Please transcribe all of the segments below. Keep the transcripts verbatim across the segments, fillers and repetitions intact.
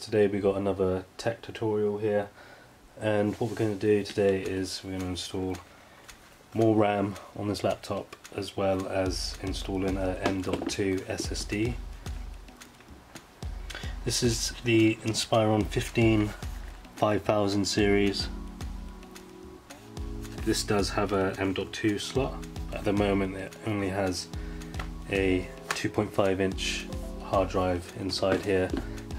Today we got another tech tutorial here, and what we're going to do today is we're going to install more RAM on this laptop, as well as installing a M dot two S S D. This is the Inspiron fifteen five thousand series. This does have a M dot two slot, but at the moment it only has a two point five inch hard drive inside here,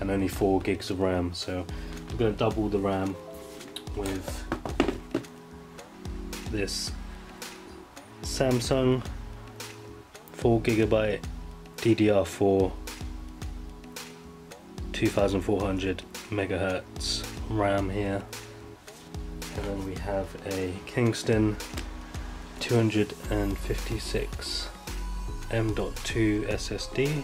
and only four gigs of RAM. So I'm going to double the RAM with this Samsung four gigabyte D D R four two thousand four hundred megahertz RAM here, and then we have a Kingston two hundred fifty-six M dot two S S D.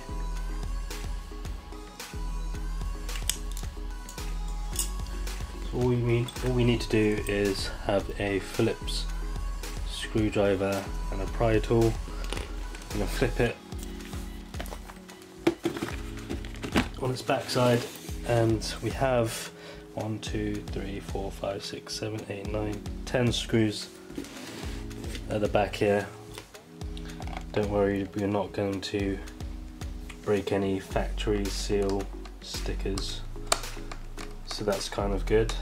All we, need, all we need to do is have a Phillips screwdriver and a pry tool. I'm going to flip it on its backside, and we have one, two, three, four, five, six, seven, eight, nine, ten screws at the back here. Don't worry, we're not going to break any factory seal stickers, so that's kind of good.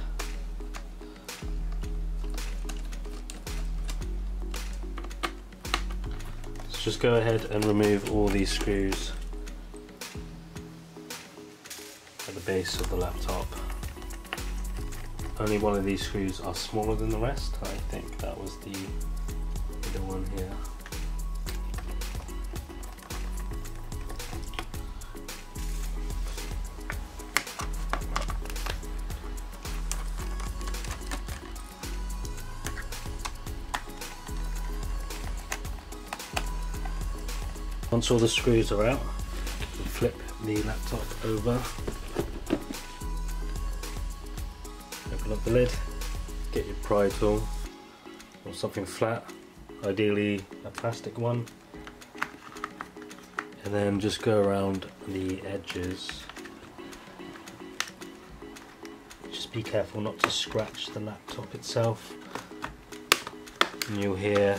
Let's just go ahead and remove all these screws at the base of the laptop. Only one of these screws are smaller than the rest. I think that was the middle one here. Once all the screws are out, we'll flip the laptop over, open up the lid, get your pry tool or something flat, ideally a plastic one, and then just go around the edges. Just be careful not to scratch the laptop itself, and you'll hear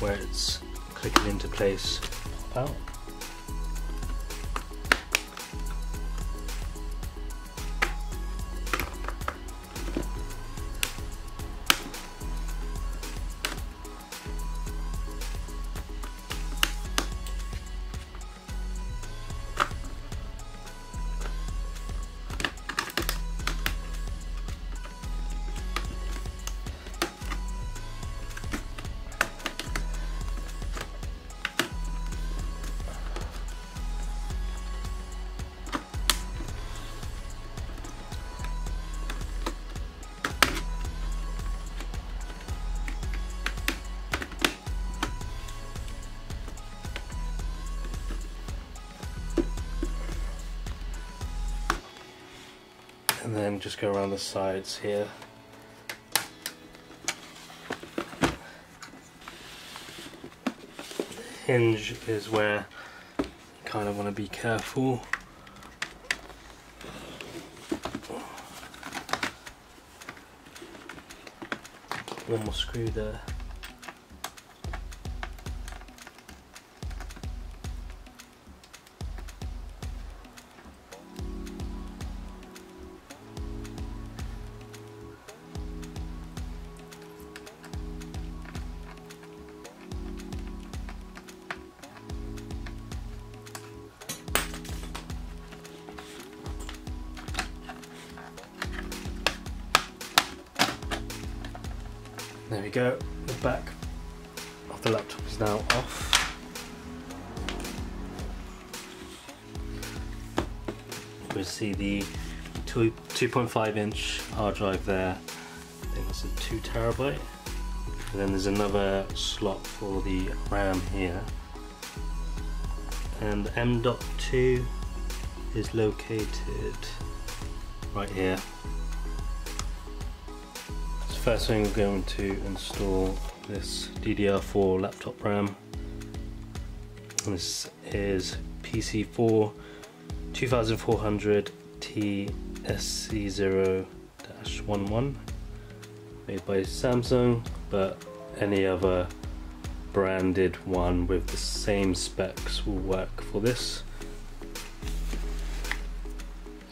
where it's clicking into place. Out. And then just go around the sides here. Hinge is where you kind of want to be careful. One more screw there. There we go, the back of the laptop is now off. We see the two point five inch hard drive there, I think that's a two terabyte. And then there's another slot for the RAM here. And M dot two is located right here. First thing, we're going to install this D D R four laptop RAM. This is P C four twenty-four hundred S T S C zero dash eleven, made by Samsung, but any other branded one with the same specs will work for this.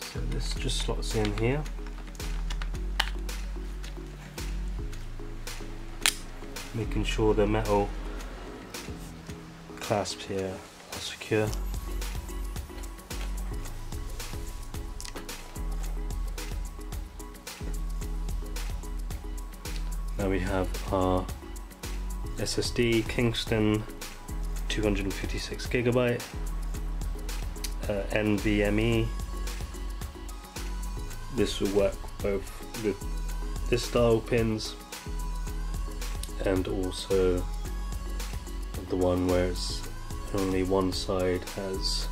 So this just slots in here. Making sure the metal clasps here are secure. Now we have our S S D Kingston two hundred fifty-six gigabyte, uh, N V M E. This will work both with this style pins and also the one where it's only one side has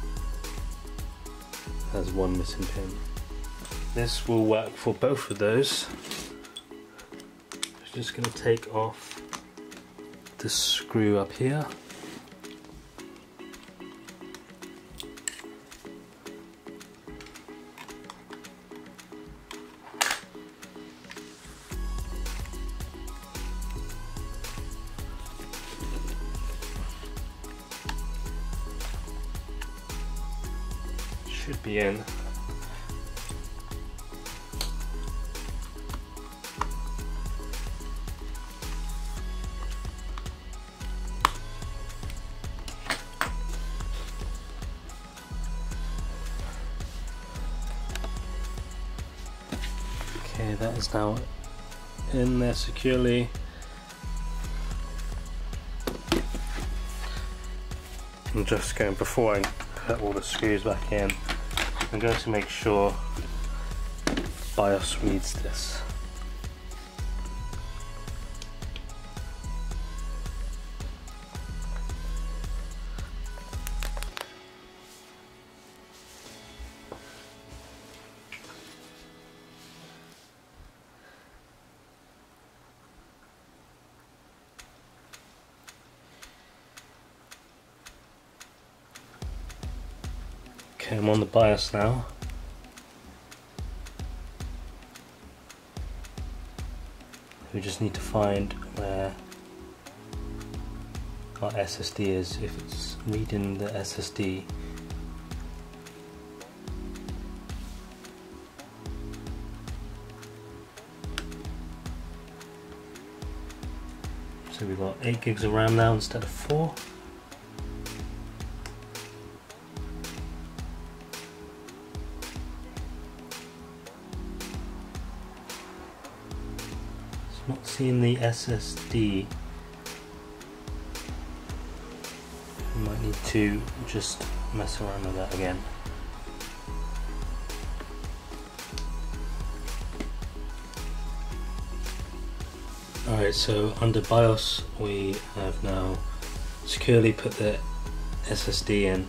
has one missing pin. This will work for both of those. I'm just going to take off this screw up here. Should be in. Okay, that is now in there securely. I'm just going, before I put all the screws back in, I'm going to make sure BIOS reads this. Okay, I'm on the BIOS now. We just need to find where our S S D is, if it's reading the S S D. So we've got eight gigs of RAM now instead of four. Not seeing the S S D. Might need to just mess around with that again. Alright, so under BIOS we have now securely put the S S D in.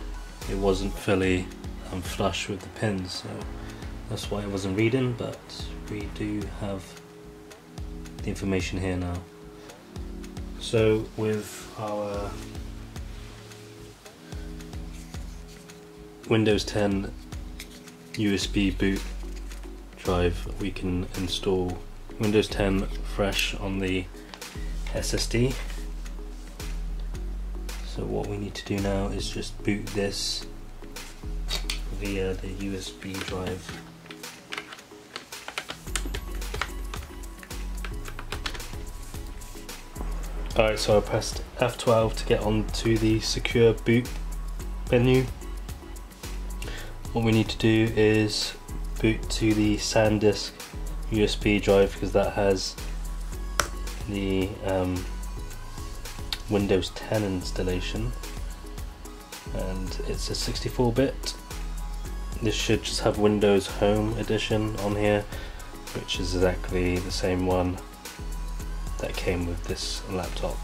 It wasn't fully um, flush with the pins, so that's why it wasn't reading, but we do have the information here now. So with our Windows ten U S B boot drive, we can install Windows ten fresh on the S S D. So what we need to do now is just boot this via the U S B drive. Alright, so I pressed F twelve to get onto the secure boot menu. What we need to do is boot to the SanDisk U S B drive, because that has the um, Windows ten installation, and it's a sixty-four bit. This should just have Windows Home Edition on here, which is exactly the same one that came with this laptop.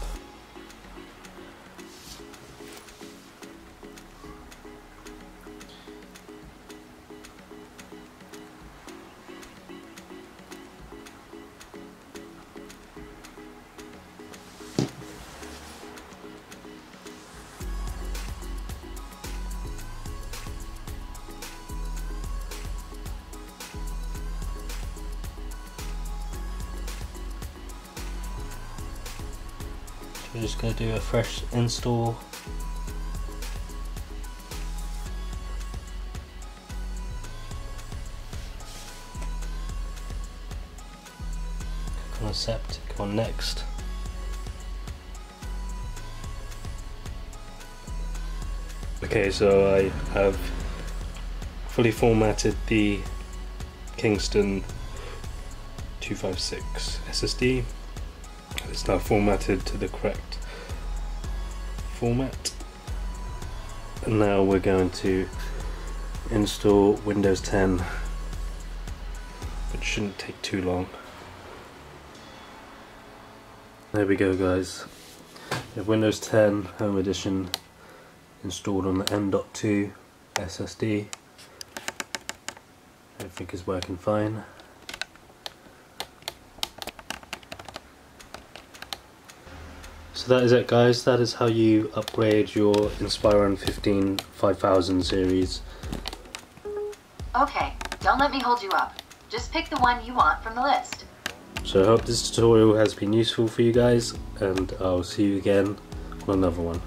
We're just going to do a fresh install. Click on accept, click on next. Okay, so I have fully formatted the Kingston two fifty-six S S D. It's now formatted to the correct format. And now we're going to install Windows ten, which shouldn't take too long. There we go, guys. We have Windows ten Home Edition installed on the M dot two S S D. Everything is working fine. So that is it, guys. That is how you upgrade your Inspiron fifteen five thousand series. Okay, don't let me hold you up. Just pick the one you want from the list. So I hope this tutorial has been useful for you guys, and I'll see you again on another one.